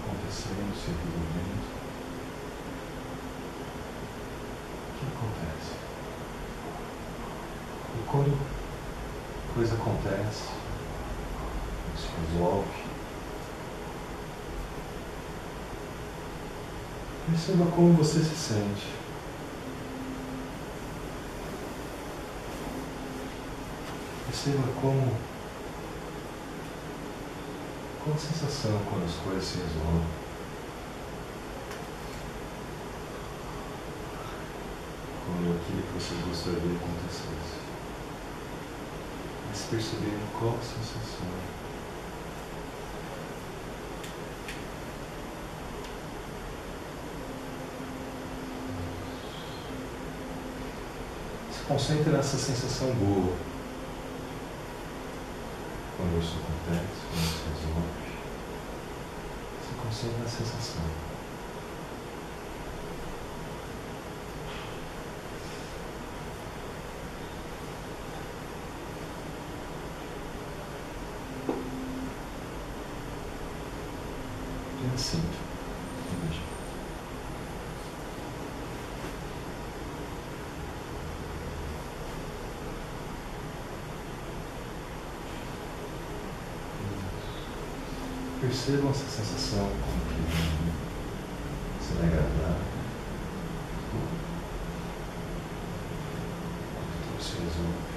Acontecendo, se resolvendo. O que acontece? E quando coisa acontece, se resolve, perceba como você se sente. Perceba qual a sensação quando as coisas se resolvem? Quando aquilo que vocês gostariam que acontecesse. Mas perceberam qual a sensação. Se concentre nessa sensação boa. Quando isso acontece, quando se resolve, se concentra na sensação. E assim, veja. Percebam essa sensação como que você vai agradar. Quando tudo se resolve.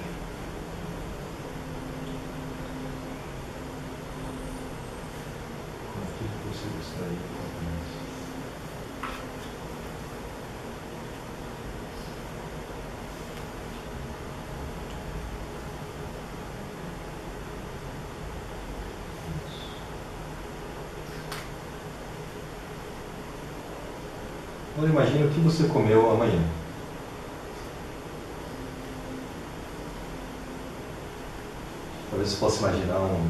Agora imagine o que você comeu amanhã. Talvez você possa imaginar o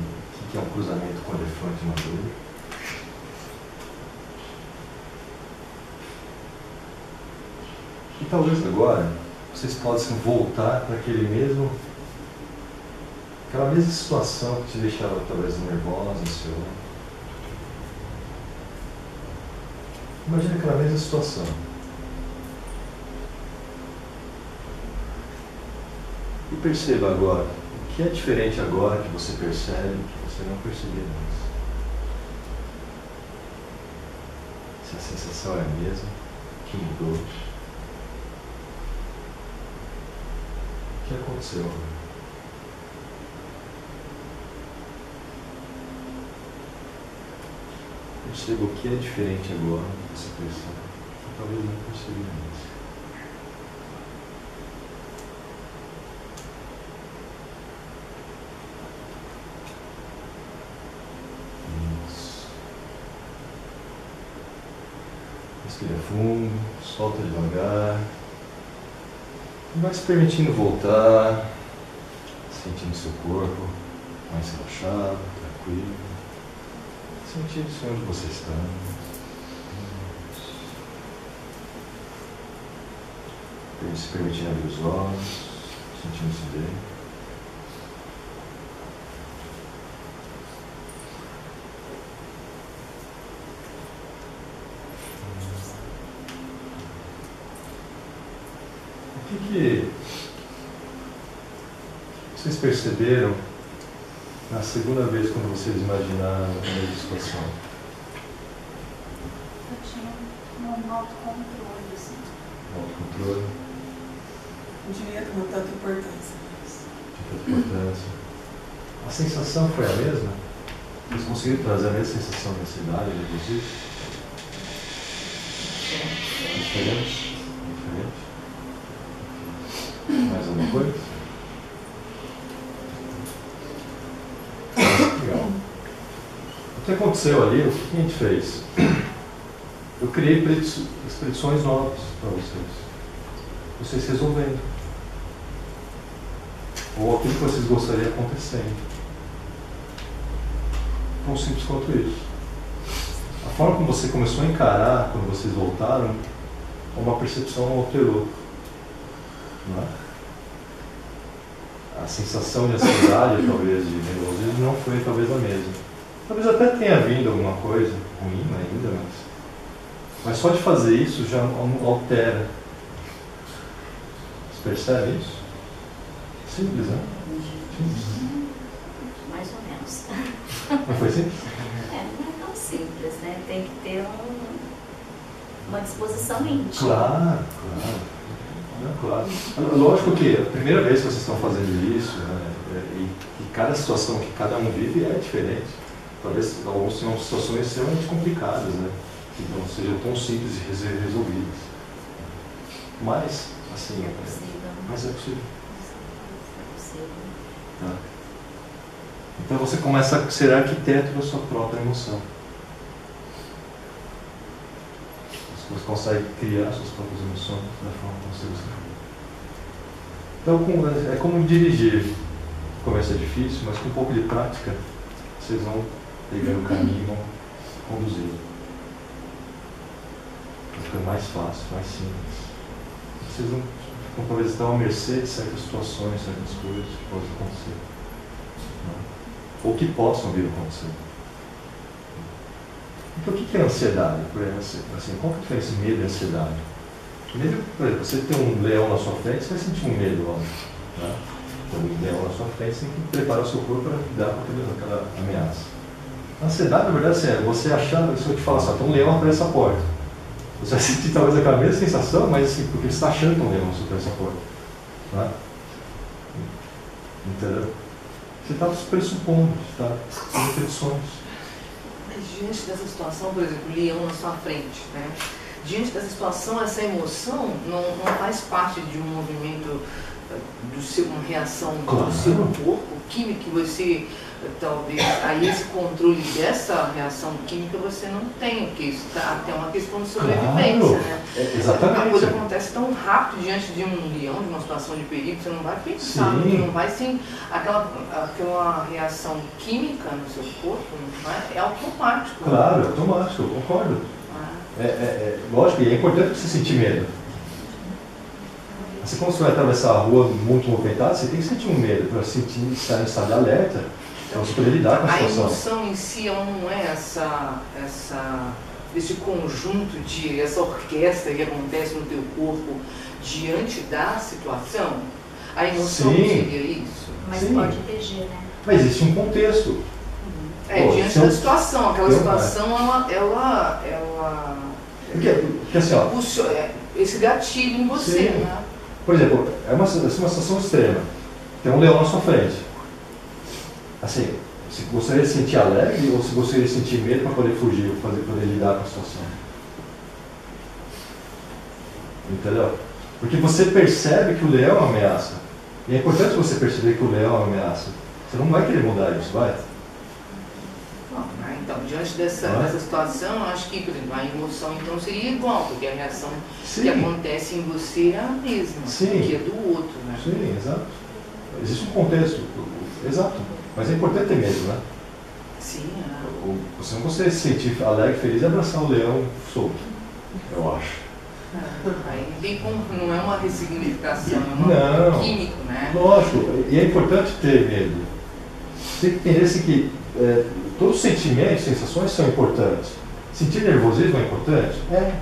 que é um cruzamento com elefante maduro. E talvez agora vocês possam voltar para aquela mesma situação que te deixava talvez nervosa, ansiosa. Imagina aquela mesma situação. E perceba agora, o que é diferente agora que você percebe, que você não percebia antes? Se a sensação é a mesma, o que mudou? O que aconteceu? Perceba o que é diferente agora que você percebe, que talvez não percebia antes. Isso. Respira fundo, solta devagar. E vai se permitindo voltar, sentindo seu corpo mais relaxado, tranquilo. Sentindo isso onde você está. Se permitindo abrir os olhos, sentindo-se bem. O que vocês perceberam na segunda vez, quando vocês imaginaram a situação? Eu tinha um autocontrole, assim. Autocontrole? Eu diria que não tanta importância. A sensação foi a mesma? Vocês conseguiram trazer a mesma sensação da cidade, inclusive? Diferente? Diferente? Mais alguma coisa? O que aconteceu ali, o que a gente fez? Eu criei predições novas para vocês. Vocês resolvendo. Ou aquilo que vocês gostariam acontecendo. Tão simples quanto isso. A forma como você começou a encarar, quando vocês voltaram, uma percepção alterou. Não é? A sensação de ansiedade, talvez, de nervosismo, não foi talvez a mesma. Talvez até tenha vindo alguma coisa ruim ainda, mas só de fazer isso já altera. Você percebe isso? Simples, né? Simples. Mais ou menos. Não foi simples? É, não é tão simples, né? Tem que ter uma disposição íntima. Claro. Lógico que a primeira vez que vocês estão fazendo isso, né, e cada situação que cada um vive é diferente. Talvez algumas situações extremamente complicadas, né? Que não sejam tão simples de resolvidas. Mas, assim, é possível. Mas é possível. Tá? Então você começa a ser arquiteto da sua própria emoção. Você consegue criar suas próprias emoções da forma como você gosta. Então, é como dirigir. Começa difícil, mas com um pouco de prática, vocês vão pegar o caminho e vão conduzir. Vai ficar mais fácil, mais simples. Vocês vão talvez estar à mercê de certas situações, certas coisas que podem acontecer. Não? Ou que possam vir a acontecer. Então o que é ansiedade? Assim, qual que é a diferença entre medo e ansiedade? Medo, por exemplo, você tem um leão na sua frente, você vai sentir um medo, ó. Tá? O leão na sua frente, você tem que preparar o seu corpo para lidar com aquela ameaça. A ansiedade, na verdade, é você achar, se eu te falar assim, tem um leão atrás dessa porta. Você vai sentir talvez aquela mesma sensação, mas assim, porque você está achando que tem um leão atrás dessa porta. Tá? Entendeu? Você está pressupondo, você está fazendo predições. Diante dessa situação, por exemplo, o leão na sua frente, né? Diante dessa situação, essa emoção não faz parte de um movimento, uma reação do seu corpo, químico, que você talvez aí esse controle dessa reação química você não tem, porque isso está até uma questão de sobrevivência, claro, né? Exatamente. A coisa acontece tão rápido diante de um leão, de uma situação de perigo, você não vai pensar, não vai sem aquela reação química no seu corpo, não é? É automático. Claro, né? É automático, eu concordo. Ah. Lógico, e é importante você sentir medo. Assim como você vai atravessar a rua muito movimentada, você tem que sentir um medo, para sentir, estar em estado de alerta. Então, você pode lidar com a situação. A emoção em si não é esse conjunto, essa orquestra que acontece no teu corpo diante da situação? A emoção seria isso? Mas sim, pode interagir, né? Mas existe um contexto. Uhum. Diante da situação. Aquela situação, Porque assim, esse gatilho em você, sim, né? Por exemplo, é uma sensação extrema. Tem um leão na sua frente. Assim, se gostaria de sentir alegre ou se gostaria de sentir medo para poder fugir, ou poder lidar com a situação? Entendeu? Porque você percebe que o leão é uma ameaça. E é importante você perceber que o leão é uma ameaça. Você não vai querer mudar isso, vai? Então, diante dessa situação, eu acho que, por exemplo, a emoção então seria igual, porque a reação, sim, que acontece em você é a mesma, sim, que é do outro, né? Sim, exato. Existe um contexto, exato. Mas é importante ter medo, né? Sim. Você não consegue se sentir alegre, feliz e abraçar o leão solto, eu acho. Aí não é uma ressignificação, é uma química, né? Lógico, e é importante ter medo. Você tem que entender que todos os sentimentos, sensações são importantes. Sentir nervosismo é importante? É.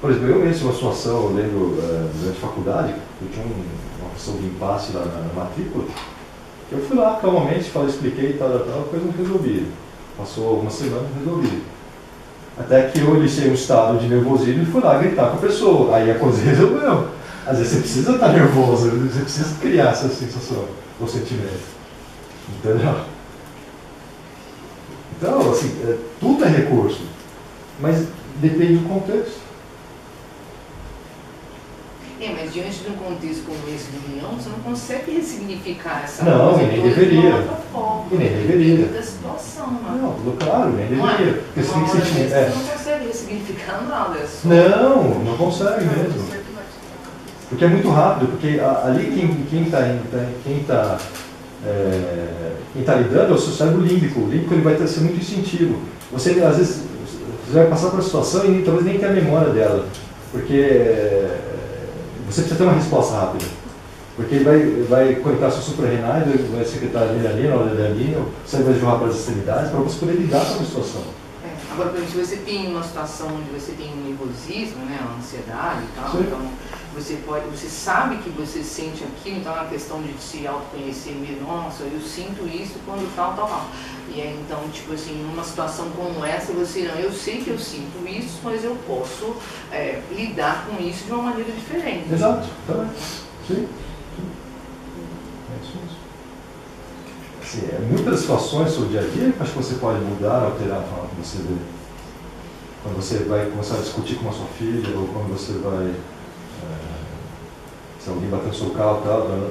Por exemplo, eu mesmo, uma situação, eu lembro durante a faculdade, eu tinha uma questão de impasse lá na matrícula. Eu fui lá calmamente, expliquei tal, coisa não resolvi. Passou uma semana, não resolvi. Até que eu iniciei um estado de nervosismo e fui lá gritar com a pessoa. Aí a coisa resolveu. Às vezes você precisa estar nervoso, você precisa criar essa sensação ou sentimento. Entendeu? Então, assim, tudo é recurso, mas depende do contexto. Mas diante de um contexto como esse do leão, você não consegue ressignificar essa coisa. Não, nem deveria. E nem deveria. Da situação, né? Não, claro, nem deveria. Porque você tem que sentir. Você não consegue ressignificar nada. É só... Não consegue mesmo. Porque é muito rápido, porque ali quem está lidando é o seu cérebro límbico. O límbico ele vai ser muito instintivo. Você, às vezes, você vai passar por uma situação e talvez nem tenha a memória dela. Porque você precisa ter uma resposta rápida. Porque ele vai conectar seus suprarrenais, vai secretar adrenalina, noradrenalina, você vai jogar para as extremidades para você poder lidar com a situação. Agora, por exemplo, se você tem uma situação onde você tem um nervosismo, né, uma ansiedade e tal, sim, então você sabe que você sente aquilo, então é uma questão de se autoconhecer mesmo, nossa, eu sinto isso quando tal. E aí, então, tipo assim, numa situação como essa, eu sei que eu sinto isso, mas eu posso lidar com isso de uma maneira diferente. Exato, tá? Sim. Muitas situações do seu dia a dia, acho que você pode mudar, alterar a forma que você vê. Quando você vai começar a discutir com a sua filha, ou quando você vai... se alguém bater no seu carro,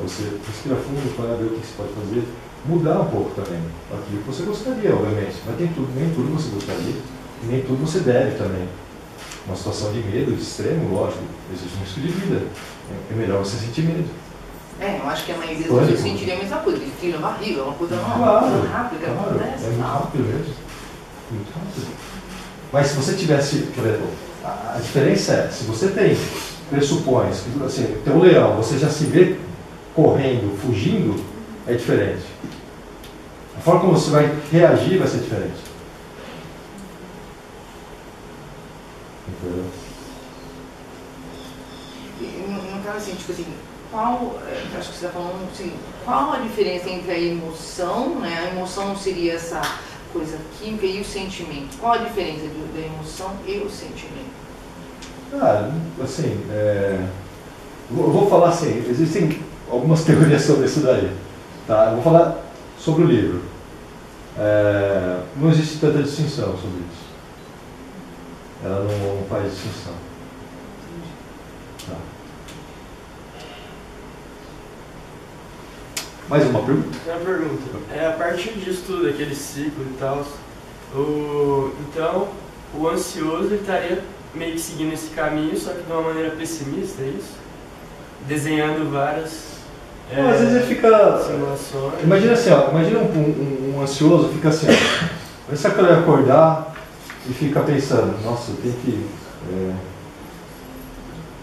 você respira fundo para ver o que você pode fazer. Mudar um pouco também aquilo que você gostaria, obviamente. Mas nem tudo você gostaria, e nem tudo você deve também. Uma situação de medo, de extremo, lógico, existe um risco de vida. É melhor você sentir medo. Eu acho que a maioria das pessoas sentiria a mesma coisa, ele tira a barriga, é uma coisa rápida, que acontece. É muito rápido mesmo. Muito rápido. Mas se você tivesse, por exemplo, a diferença é, se você tem pressupões, assim, tem um leão, você já se vê correndo, fugindo, é diferente. A forma como você vai reagir vai ser diferente. Entendeu? No caso assim, tipo assim, acho que você está falando assim, qual a diferença entre a emoção, né? A emoção seria essa coisa química e o sentimento. Qual a diferença da emoção e o sentimento? Assim, vou falar assim, existem algumas teorias sobre isso daí. Tá? Eu vou falar sobre o livro. Não existe tanta distinção sobre isso. Ela não faz distinção. Tá. Mais uma pergunta? É uma pergunta. É, a partir disso tudo, daquele ciclo e tal, então o ansioso estaria meio que seguindo esse caminho, só que de uma maneira pessimista, é isso? Desenhando várias... Não, às vezes ele fica... Simulações. Imagina assim, ó, imagina um ansioso fica assim, ó, se eu acordar e fica pensando, nossa, eu tenho que...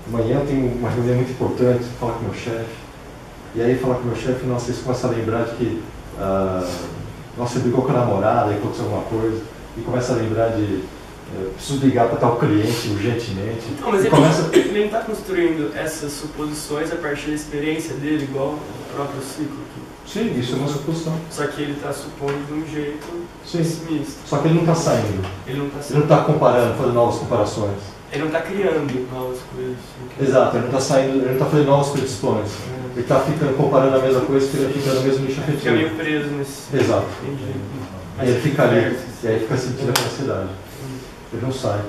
amanhã eu tenho uma reunião muito importante, falar com meu chefe. E aí falar com o meu chefe, nossa, eles começam a lembrar de que, nossa, ele brigou com a namorada, aí aconteceu alguma coisa, e começa a lembrar de, preciso ligar para tal cliente urgentemente. Então, mas ele nem está construindo essas suposições a partir da experiência dele, igual o próprio ciclo. Sim, isso é uma suposição. Só que ele está supondo de um jeito pessimista. Só que ele não está saindo. Ele não está comparando, fazendo novas comparações. Ele não está criando novas coisas. Exato, ele não está saindo, ele não está fazendo novas predições. Ele está ficando comparando a mesma coisa, ele fica no mesmo nicho afetivo. Ele fica meio preso nesse... Exato. E ele fica ali, e aí fica sentindo a ansiedade. Ele não sai.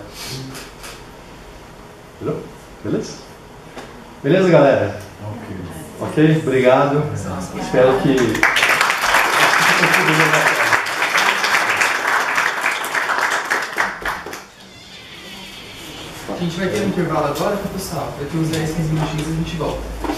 Entendeu? Beleza? Beleza, galera? Ok? Ok? Obrigado. Espero que... A gente vai ter um intervalo agora, pessoal. Daqui uns 10, 15 minutinhos a gente volta.